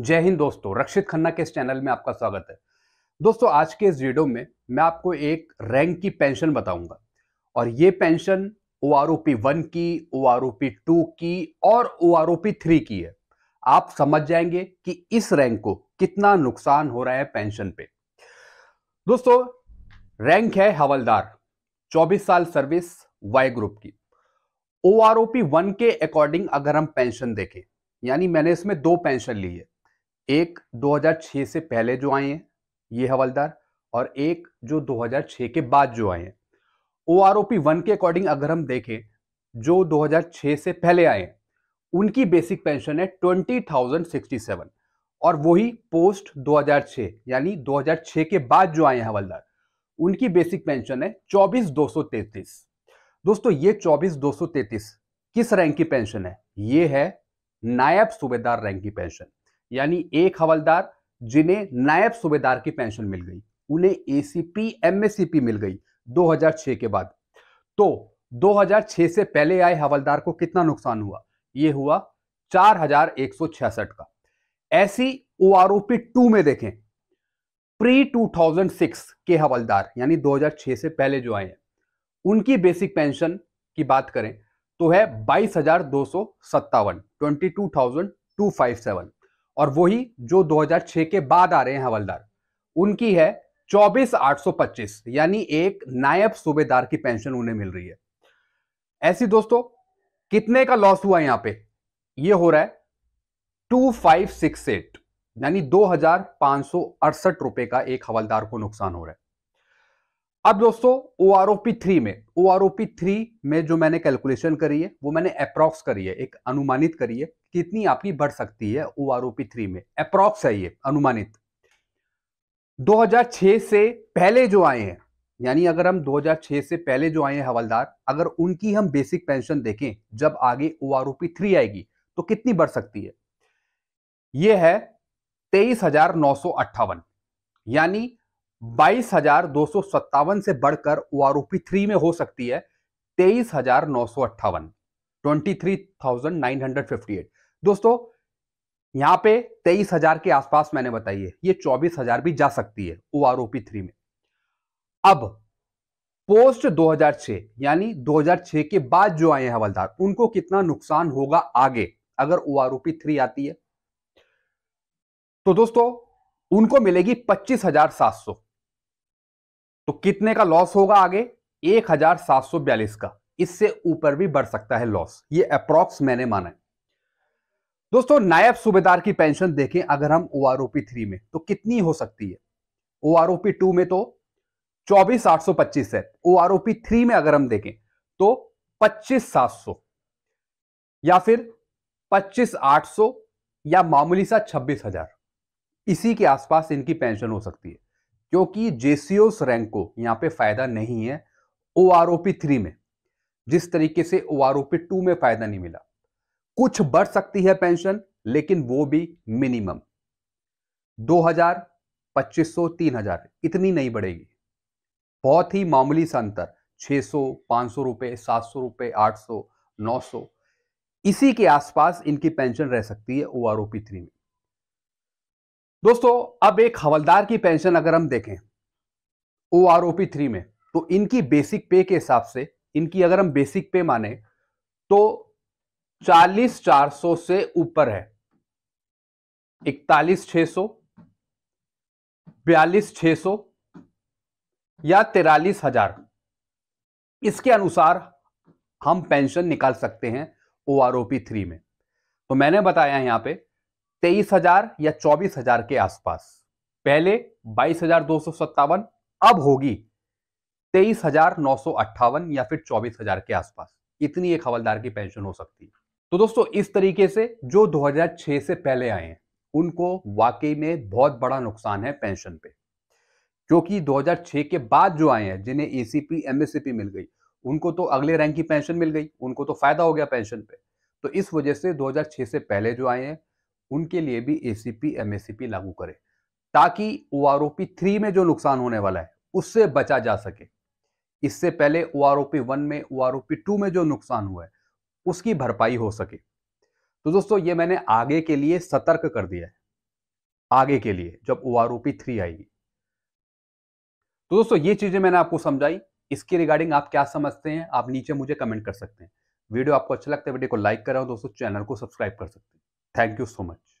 जय हिंद दोस्तों, रक्षित खन्ना के इस चैनल में आपका स्वागत है। दोस्तों, आज के इस वीडियो में मैं आपको एक रैंक की पेंशन बताऊंगा और ये पेंशन OROP 1 की, OROP 2 की और OROP 3 की है। आप समझ जाएंगे कि इस रैंक को कितना नुकसान हो रहा है पेंशन पे। दोस्तों, रैंक है हवलदार, 24 साल सर्विस, वाई ग्रुप की। OROP 1 के अकॉर्डिंग अगर हम पेंशन देखें, यानी मैंने इसमें दो पेंशन ली है, एक 2006 से पहले जो आए हैं ये हवलदार और एक जो 2006 के बाद जो आए हैं। OROP 1 के अकॉर्डिंग अगर हम देखें, जो 2006 से पहले आए हैं उनकी बेसिक पेंशन है 20,067 और वही पोस्ट 2006 यानी 2006 के बाद जो आए हैं हवलदार उनकी बेसिक पेंशन है 24,233। दोस्तों, ये 24,233 किस रैंक की पेंशन है? ये है नायब सूबेदार रैंक की पेंशन, यानी एक हवलदार जिन्हें नायब सूबेदार की पेंशन मिल गई, उन्हें ACP MACP मिल गई 2006 के बाद। तो 2006 से पहले आए हवलदार को कितना नुकसान हुआ? ये हुआ 4,166 का। ऐसी OROP 2 में देखें, प्री 2006 के हवलदार यानी 2006 से पहले जो आए हैं उनकी बेसिक पेंशन की बात करें तो है 22,257 22,257 और वही जो 2006 के बाद आ रहे हैं हवलदार उनकी है 24,825 यानी एक नायब सूबेदार की पेंशन उन्हें मिल रही है। ऐसी दोस्तों कितने का लॉस हुआ यहाँ पे? ये हो रहा है 2568 यानी 2,568 रुपए का एक हवलदार को नुकसान हो रहा है। अब दोस्तों OROP 3 में जो मैंने कैलकुलेशन करी है वो मैंने अप्रॉक्स करी है, एक अनुमानित करी है कितनी आपकी बढ़ सकती है OROP 3 में। अप्रॉक्स है ये अनुमानित। 2006 से पहले जो आए हैं, यानी अगर हम 2006 से पहले जो आए हैं हवलदार, अगर उनकी हम बेसिक पेंशन देखें जब आगे OROP 3 आएगी तो कितनी बढ़ सकती है? ये है 23,958 यानी 22,257 से बढ़कर OROP 3 में हो सकती है 23,958 23,958। दोस्तों, यहां पे 23,000 के आसपास मैंने बताई है, ये 24,000 भी जा सकती है OROP 3 में। अब पोस्ट 2006 यानी 2006 के बाद जो आए हैं हवलदार उनको कितना नुकसान होगा आगे अगर OROP 3 आती है? तो दोस्तों उनको मिलेगी 25,700। तो कितने का लॉस होगा आगे? 1,742 का। इससे ऊपर भी बढ़ सकता है लॉस, ये अप्रॉक्स मैंने माना है। दोस्तों, नायब सूबेदार की पेंशन देखें अगर हम OROP 3 में तो कितनी हो सकती है? OROP 2 में तो 24,825 है, OROP 3 में अगर हम देखें तो 25,700 या फिर 25,800 या मामूली सा 26,000, इसी के आसपास इनकी पेंशन हो सकती है क्योंकि JCO रैंक को यहाँ पे फायदा नहीं है OROP 3 में, जिस तरीके से OROP 2 में फायदा नहीं मिला। कुछ बढ़ सकती है पेंशन लेकिन वो भी मिनिमम 2000, 2500, 3000 इतनी नहीं बढ़ेगी। बहुत ही मामूली सा अंतर 600, 500 रुपए, 700 रुपए, 800, 900 इसी के आसपास इनकी पेंशन रह सकती है OROP 3 में। दोस्तों, अब एक हवलदार की पेंशन अगर हम देखें OROP 3 में तो इनकी बेसिक पे के हिसाब से, इनकी अगर हम बेसिक पे माने तो 40,400 से ऊपर है, 41,600, 42,600 या 43,000, इसके अनुसार हम पेंशन निकाल सकते हैं OROP 3 में। तो मैंने बताया यहाँ पे 23,000 या 24,000 के आसपास, पहले 22,257 अब होगी 23,958 या फिर 24,000 के आसपास, इतनी एक हवलदार की पेंशन हो सकती है। तो दोस्तों, इस तरीके से जो 2006 से पहले आए हैं उनको वाकई में बहुत बड़ा नुकसान है पेंशन पे, क्योंकि 2006 के बाद जो आए हैं जिन्हें ACP MACP मिल गई उनको तो अगले रैंक की पेंशन मिल गई, उनको तो फायदा हो गया पेंशन पे। तो इस वजह से 2006 से पहले जो आए हैं उनके लिए भी ACP MACP लागू करें ताकि OROP 3 में जो नुकसान होने वाला है उससे बचा जा सके। इससे पहले OROP 1 में, OROP 2 में जो नुकसान हुआ है उसकी भरपाई हो सके। तो दोस्तों, ये मैंने आगे के लिए सतर्क कर दिया है। आगे के लिए जब OROP 3 आएगी। तो दोस्तों ये चीजें मैंने आपको समझाई, इसके रिगार्डिंग आप क्या समझते हैं आप नीचे मुझे कमेंट कर सकते हैं। वीडियो आपको अच्छा लगता है वीडियो को लाइक करें और दोस्तों चैनल को सब्सक्राइब कर सकते हैं। Thank you so much.